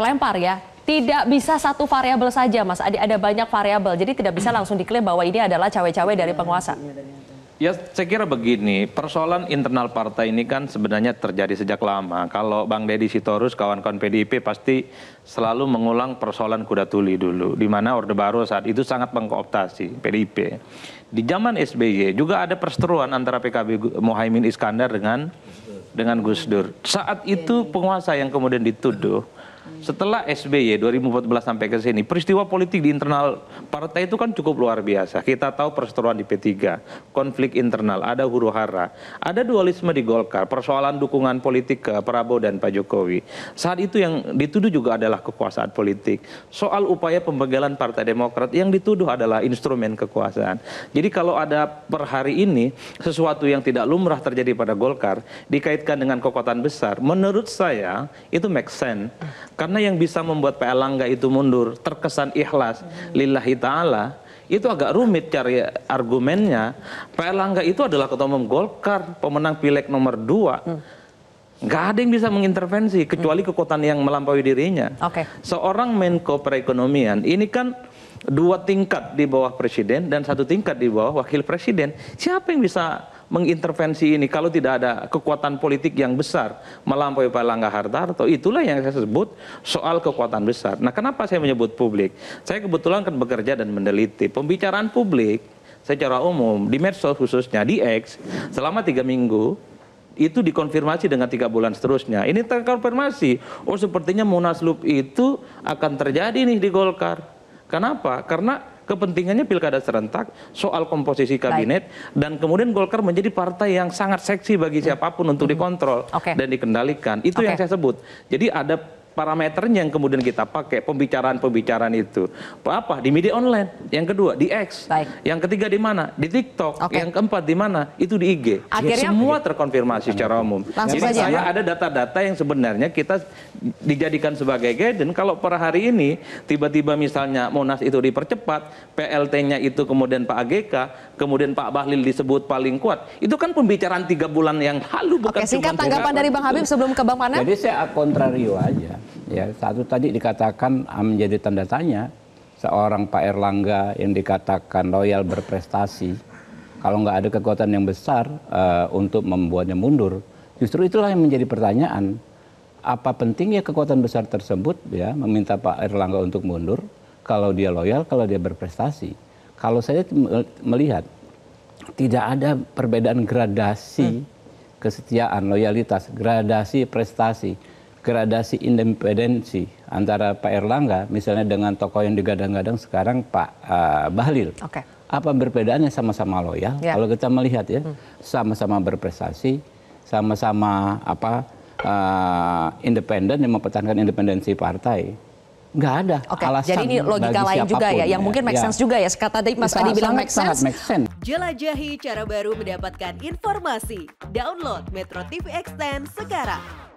saya lempar ya. Tidak bisa satu variabel saja, Mas Adi. Ada banyak variabel, jadi tidak bisa langsung diklaim bahwa ini adalah cawe-cawe dari penguasa. Ya, saya kira begini, persoalan internal partai ini kan sebenarnya terjadi sejak lama. Kalau Bang Deddy Sitorus, kawan-kawan PDIP pasti selalu mengulang persoalan Kudatuli dulu, di mana Orde Baru saat itu sangat mengkooptasi PDIP. Di zaman SBY juga ada perseteruan antara PKB Muhaimin Iskandar dengan Gus Dur. Saat itu penguasa yang kemudian dituduh. Setelah SBY 2014 sampai ke sini, peristiwa politik di internal partai itu kan cukup luar biasa. Kita tahu perseteruan di P3, konflik internal, ada huru-hara, ada dualisme di Golkar, persoalan dukungan politik ke Prabowo dan Pak Jokowi. Saat itu yang dituduh juga adalah kekuasaan politik. Soal upaya pembegalan Partai Demokrat yang dituduh adalah instrumen kekuasaan. Jadi kalau ada per hari ini sesuatu yang tidak lumrah terjadi pada Golkar dikaitkan dengan kekuatan besar, menurut saya itu make sense. Karena yang bisa membuat Pak Airlangga itu mundur, terkesan ikhlas, lillahi ta'ala, itu agak rumit cari argumennya. Pak Airlangga itu adalah ketua umum Golkar, pemenang pileg nomor 2. Nggak ada yang bisa mengintervensi, kecuali kekuatan yang melampaui dirinya. Seorang menko perekonomian, ini kan 2 tingkat di bawah presiden dan 1 tingkat di bawah wakil presiden. Siapa yang bisa mengintervensi ini kalau tidak ada kekuatan politik yang besar melampaui Pak Airlangga Hartarto? Itulah yang saya sebut soal kekuatan besar. Nah, kenapa saya menyebut publik? Saya kebetulan kan bekerja dan meneliti pembicaraan publik secara umum di medsos, khususnya di X, selama 3 minggu. Itu dikonfirmasi dengan 3 bulan seterusnya. Ini terkonfirmasi, oh sepertinya Munaslub itu akan terjadi nih di Golkar. Kenapa? Karena kepentingannya pilkada serentak, soal komposisi kabinet, dan kemudian Golkar menjadi partai yang sangat seksi bagi siapapun untuk dikontrol dan dikendalikan. Itu yang saya sebut. Jadi ada parameternya yang kemudian kita pakai pembicaraan-pembicaraan itu. Apa? Di media online. Yang kedua di X. Yang ketiga di mana? Di TikTok. Yang keempat di mana? Itu di IG. Akhirnya, semua terkonfirmasi secara umum. Langsung jadi saja, saya ada data-data yang sebenarnya kita dijadikan sebagai guidance. Kalau per hari ini tiba-tiba misalnya Monas itu dipercepat, PLT-nya itu kemudian Pak AGK, kemudian Pak Bahlil disebut paling kuat, itu kan pembicaraan 3 bulan yang lalu. Bukan singkat tanggapan dari Bang Habib sebelum ke Bang Ana. Jadi saya kontrario aja. Ya, satu tadi dikatakan menjadi tanda tanya seorang Pak Airlangga yang dikatakan loyal berprestasi, kalau nggak ada kekuatan yang besar untuk membuatnya mundur, justru itulah yang menjadi pertanyaan. Apa pentingnya kekuatan besar tersebut ya meminta Pak Airlangga untuk mundur kalau dia loyal, kalau dia berprestasi? Kalau saya melihat tidak ada perbedaan gradasi kesetiaan, loyalitas, gradasi prestasi, gradasi independensi antara Pak Airlangga misalnya dengan tokoh yang digadang-gadang sekarang Pak Bahlil. Apa perbedaannya? Sama-sama loyal. Kalau kita melihat ya, sama-sama berprestasi, sama-sama apa? Independen yang mempertahankan independensi partai, nggak ada alasan. Jadi ini logika lain juga ya, yang mungkin make sense juga ya. Kata tadi Mas Adi bilang make sense. Jelajahi cara baru mendapatkan informasi. Download Metro TV Extent sekarang.